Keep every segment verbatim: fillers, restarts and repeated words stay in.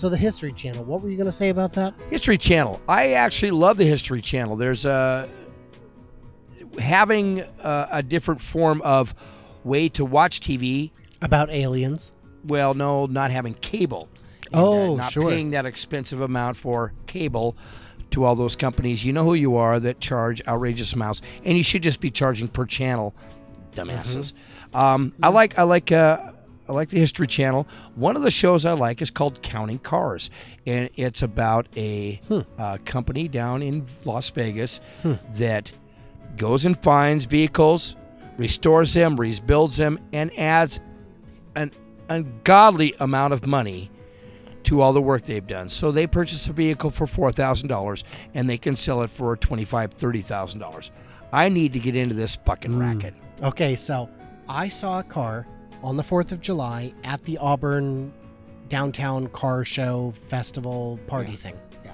So the History Channel, what were you going to say about that? History Channel. I actually love the History Channel. There's a, having a, a different form of way to watch T V. About aliens. Well, no, not having cable. And, oh, uh, not sure. Not paying that expensive amount for cable to all those companies. You know who you are that charge outrageous amounts. And you should just be charging per channel, dumbasses. Mm-hmm. um, I like... I like uh, I like the History Channel. One of the shows I like is called Counting Cars, and it's about a hmm. uh, company down in Las Vegas hmm. that goes and finds vehicles, restores them, rebuilds them, and adds an ungodly amount of money to all the work they've done. So they purchase a vehicle for four thousand dollars, and they can sell it for twenty-five thousand dollars, thirty thousand dollars. I need to get into this fucking mm. racket. Okay, so I saw a car on the fourth of July at the Auburn downtown car show festival party yeah. thing. Yeah.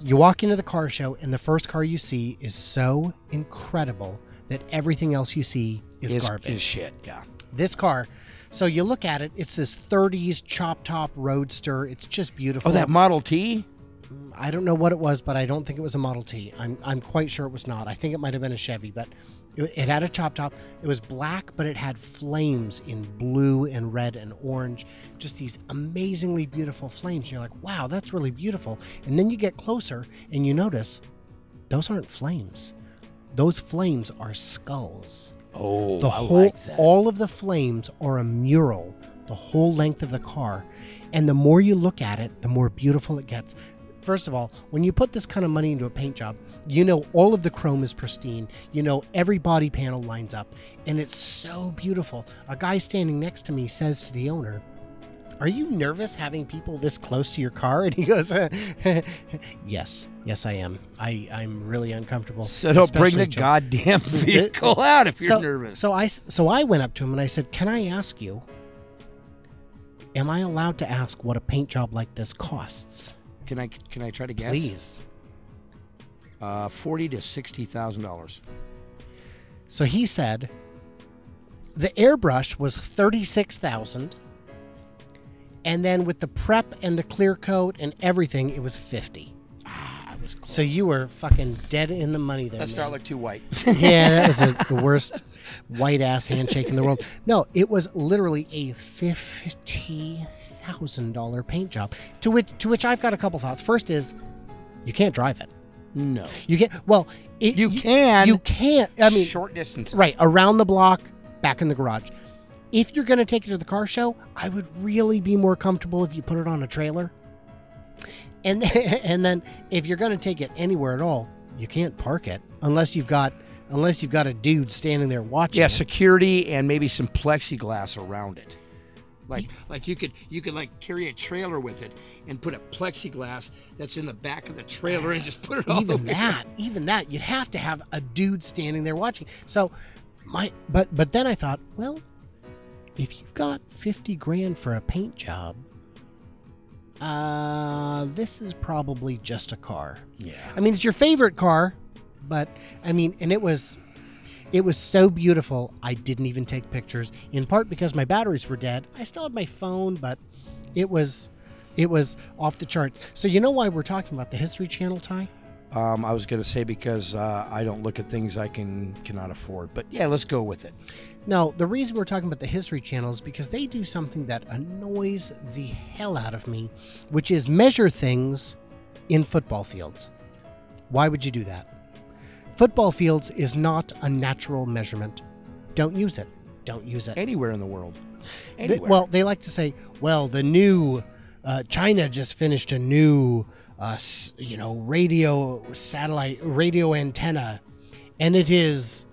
You walk into the car show and the first car you see is so incredible that everything else you see is it's, garbage. Is shit, yeah. This car, so you look at it, it's this thirties chop top roadster. It's just beautiful. Oh, that Model T? I don't know what it was, but I don't think it was a Model T. I'm, I'm quite sure it was not. I think it might have been a Chevy, but it, it had a chop top. It was black, but it had flames in blue and red and orange. Just these amazingly beautiful flames. And you're like, wow, that's really beautiful. And then you get closer and you notice those aren't flames. Those flames are skulls. Oh, the whole, I like that. All of the flames are a mural, the whole length of the car. And the more you look at it, the more beautiful it gets. First of all, when you put this kind of money into a paint job, you know all of the chrome is pristine. You know every body panel lines up, and it's so beautiful. A guy standing next to me says to the owner, "Are you nervous having people this close to your car?" And he goes, "Yes, yes, I am. I, I'm really uncomfortable." So don't bring the goddamn vehicle out if you're nervous. So I, so I went up to him and I said, "Can I ask you, am I allowed to ask what a paint job like this costs?" Can I can I try to guess? Please. Uh, forty to sixty thousand dollars. So he said the airbrush was thirty-six thousand, and then with the prep and the clear coat and everything, it was fifty. Ah, I was close. So you were fucking dead in the money there. That star looked too white. Yeah, that was a, the worst white ass handshake in the world. No, it was literally a fifty thousand dollar paint job. To which, to which I've got a couple thoughts. First is, you can't drive it. No, you can't. Well, it, you, you can. You can't. I mean, short distances. Right, around the block, back in the garage. If you're going to take it to the car show, I would really be more comfortable if you put it on a trailer. And then, and then if you're going to take it anywhere at all, you can't park it unless you've got unless you've got a dude standing there watching. Yeah, it. Security and maybe some plexiglass around it. Like, like you could, you could like carry a trailer with it and put a plexiglass that's in the back of the trailer and just put it all over. Even that, even that, you'd have to have a dude standing there watching. So, my, but, but then I thought, well, if you've got fifty grand for a paint job, uh, this is probably just a car. Yeah. I mean, it's your favorite car, but I mean, and it was. It was so beautiful, I didn't even take pictures, in part because my batteries were dead. I still had my phone, but it was it was off the charts. So you know why we're talking about the History Channel, Ty? Um, I was going to say because uh, I don't look at things I can cannot afford. But yeah, let's go with it. No, the reason we're talking about the History Channel is because they do something that annoys the hell out of me, which is measure things in football fields. Why would you do that? Football fields is not a natural measurement. Don't use it. Don't use it. Anywhere in the world. Anywhere. They, well, they like to say, well, the new, uh, China just finished a new, uh, you know, radio satellite, radio antenna, and it is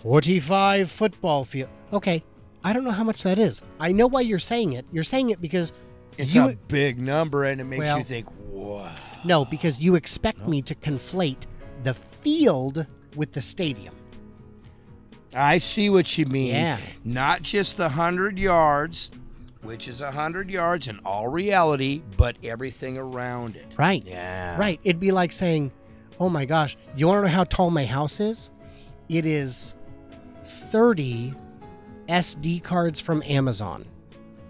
forty-five football field. Okay, I don't know how much that is. I know why you're saying it. You're saying it because it's you, a big number, and it makes well, you think, whoa. No, because you expect no. me to conflate the field with the stadium. I see what you mean. Yeah. Not just the one hundred yards, which is one hundred yards in all reality, but everything around it. Right. Yeah. Right. It'd be like saying, oh my gosh, you want to know how tall my house is? It is thirty S D cards from Amazon.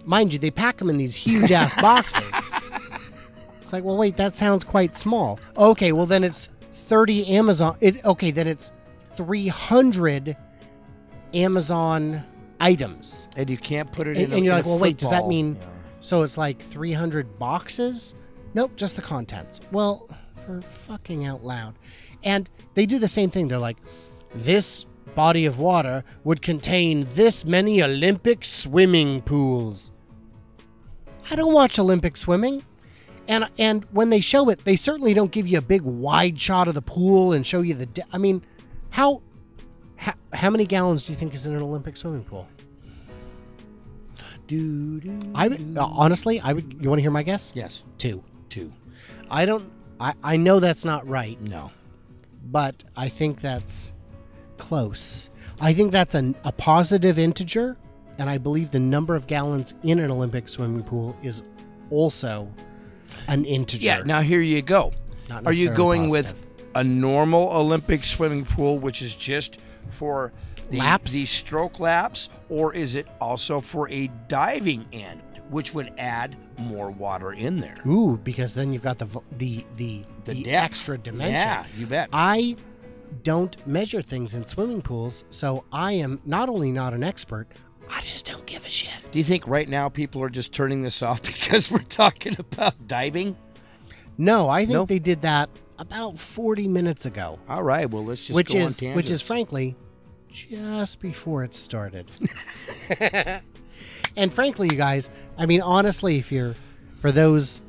Mind you, they pack them in these huge-ass boxes. It's like, well, wait, that sounds quite small. Okay, well, then it's thirty Amazon... It, okay, then it's three hundred Amazon items. And you can't put it and, in a And you're like, well, football. wait, does that mean... Yeah. So it's like three hundred boxes? Nope, just the contents. Well, for fucking out loud. And they do the same thing. They're like, this body of water would contain this many Olympic swimming pools. I don't watch Olympic swimming. And and when they show it, they certainly don't give you a big wide shot of the pool and show you the... De I mean, how, how how many gallons do you think is in an Olympic swimming pool? Do, do, I would, uh, honestly, I would. You want to hear my guess? Yes. Two. Two. I don't. I, I know that's not right. No. But I think that's close. I think that's an, a positive integer, and I believe the number of gallons in an Olympic swimming pool is also an integer. Yeah. Now here you go. Not necessarily Are you going positive. with a normal Olympic swimming pool, which is just for The, laps? the stroke laps, or is it also for a diving end, which would add more water in there? Ooh, because then you've got the the the, the, the extra dimension. Yeah, you bet. I don't measure things in swimming pools, so I am not only not an expert, I just don't give a shit. Do you think right now people are just turning this off because we're talking about diving? No, I think nope. they did that about forty minutes ago. All right, well, let's just which go is, on tangents. Which is, frankly... just before it started. And frankly, you guys, I mean, honestly, if you're, for those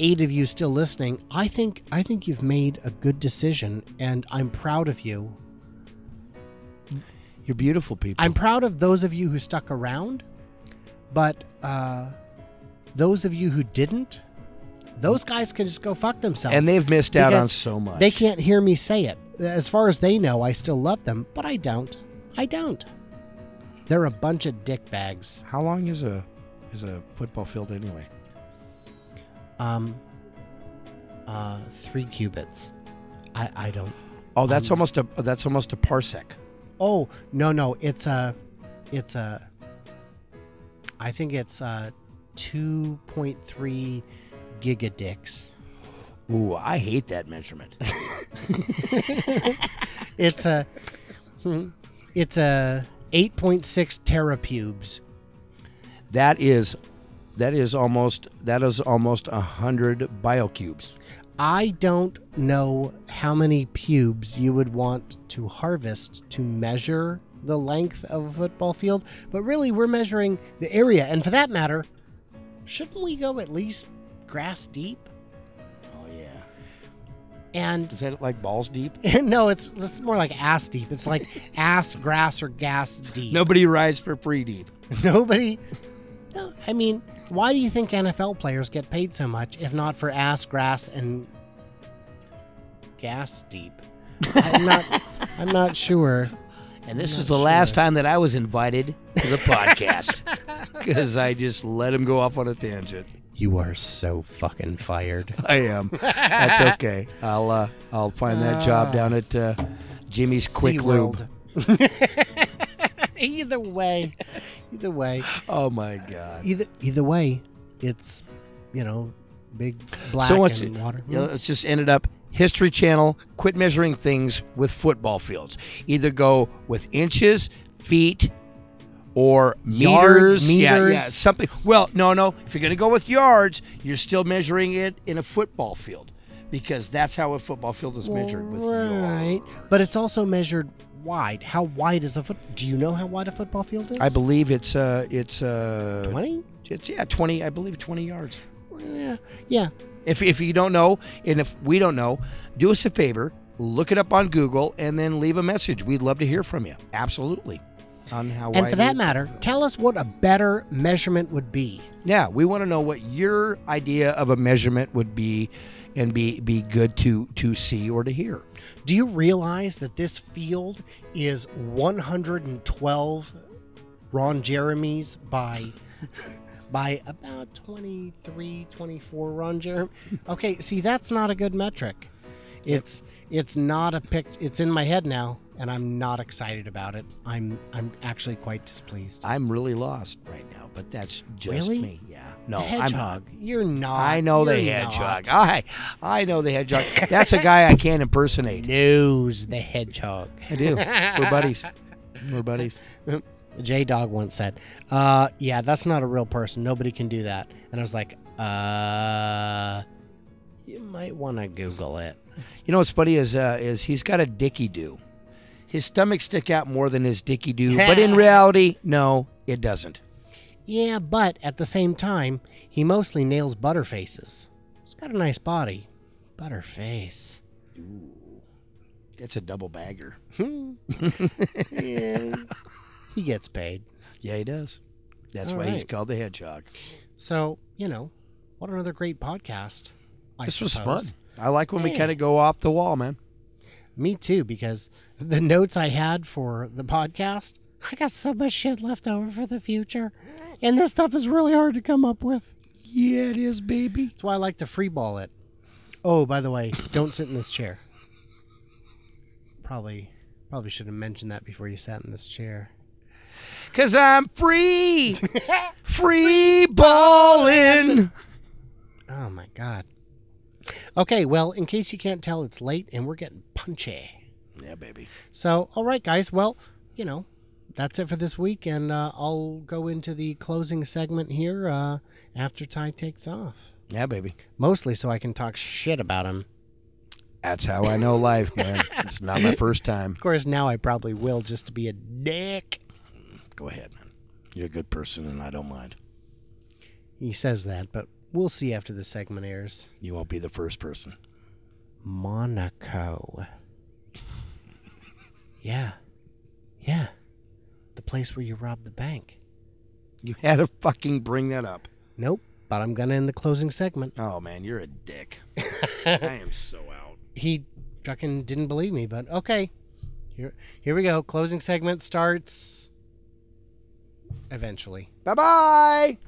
eight of you still listening, I think I think you've made a good decision, and I'm proud of you. You're beautiful people. I'm proud of those of you who stuck around, but uh, those of you who didn't, those guys can just go fuck themselves. And they've missed out on so much. They can't hear me say it. As far as they know, I still love them, but I don't. I don't. They're a bunch of dickbags. How long is a is a football field anyway? Um, uh, three cubits. I I don't. Oh, that's um, almost a that's almost a parsec. Oh no no, it's a it's a. I think it's uh two point three gigadicks. Ooh, I hate that measurement. It's a, it's a eight point six terapubes. That is, that is almost that is almost a hundred biocubes. I don't know how many pubes you would want to harvest to measure the length of a football field, but really we're measuring the area, and for that matter, shouldn't we go at least grass deep? And is that like balls deep? No, it's, it's more like ass deep. It's like ass, grass, or gas deep. Nobody rides for free deep. Nobody. No, I mean, why do you think N F L players get paid so much if not for ass, grass, and gas deep? I'm not. I'm not sure. And this is the sure. last time that I was invited to the podcast because I just let him go off on a tangent. You are so fucking fired. I am. That's okay. I'll uh, I'll find that uh, job down at uh, Jimmy's Quick Lube. Either way, either way. Oh my god. Either either way, it's, you know, big black so much, and water. You know, it's just ended up History Channel. Quit measuring things with football fields. Either go with inches, feet, or meters, yards, meters. Yeah, yeah, something. Well, no, no. If you're going to go with yards, you're still measuring it in a football field because that's how a football field is measured with yards. Right. But it's also measured wide. How wide is a foot? Do you know how wide a football field is? I believe it's uh, it's uh, twenty. It's yeah, twenty. I believe twenty yards. Yeah, yeah. If if you don't know, and if we don't know, do us a favor. Look it up on Google and then leave a message. We'd love to hear from you. Absolutely. On how and for that matter, tell us what a better measurement would be. Yeah, we want to know what your idea of a measurement would be, and be be good to to see or to hear. Do you realize that this field is one hundred twelve Ron Jeremy's by by about twenty-three, twenty-four Ron Jeremy? Okay, see, that's not a good metric. It's it's not a pic. It's in my head now. and I'm not excited about it. I'm I'm actually quite displeased. I'm really lost right now, but that's just really? me. Yeah. No, the Hedgehog. I'm, you're not. I know the Hedgehog. Not. I I know the Hedgehog. That's a guy I can't impersonate. Knows the Hedgehog. I do. We're buddies. We're buddies. J Dog once said, uh, yeah, that's not a real person. Nobody can do that. And I was like, uh, you might want to Google it. You know what's funny is uh, is he's got a dicky-do. His stomach stick out more than his dicky-do, but in reality, no, it doesn't. Yeah, but at the same time, he mostly nails butterfaces. He's got a nice body. Butterface. Ooh, that's a double bagger. Yeah. He gets paid. Yeah, he does. That's All why right. he's called the Hedgehog. So, you know, what another great podcast. I this suppose. was fun. I like when yeah. we kind of go off the wall, man. Me too, because the notes I had for the podcast, I got so much shit left over for the future. And this stuff is really hard to come up with. Yeah, it is, baby. That's why I like to freeball it. Oh, by the way, don't sit in this chair. Probably, probably should have mentioned that before you sat in this chair. Cause I'm free, free balling. Oh my God. Okay, well, in case you can't tell, it's late and we're getting punchy. Yeah, baby. So, all right, guys. Well, you know, that's it for this week, and uh, I'll go into the closing segment here uh, after Ty takes off. Yeah, baby. Mostly so I can talk shit about him. That's how I know life, man. It's not my first time. Of course, now I probably will just to be a dick. Go ahead, man. You're a good person, and I don't mind. He says that, but we'll see after the segment airs. You won't be the first person. Monaco. Yeah. Yeah. The place where you robbed the bank. You had to fucking bring that up. Nope, but I'm going to end the closing segment. Oh, man, you're a dick. I am so out. He fucking didn't believe me, but okay. Here, here we go. Closing segment starts... eventually. Bye-bye!